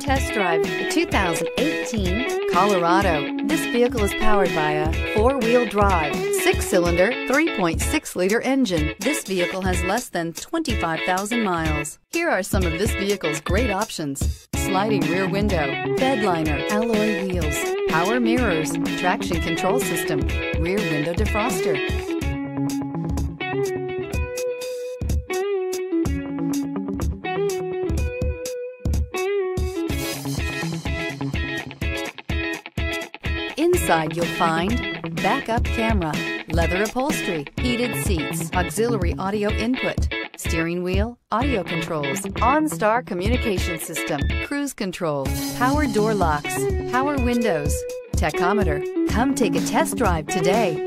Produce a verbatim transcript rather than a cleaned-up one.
test drive the two thousand eighteen Colorado. This vehicle is powered by a four-wheel drive, six-cylinder, three point six liter engine. This vehicle has less than twenty-five thousand miles. Here are some of this vehicle's great options: sliding rear window, bed liner, alloy wheels, power mirrors, traction control system, rear window defroster. Inside you'll find backup camera, leather upholstery, heated seats, auxiliary audio input, steering wheel audio controls, OnStar communication system, cruise control, power door locks, power windows, tachometer. Come take a test drive today.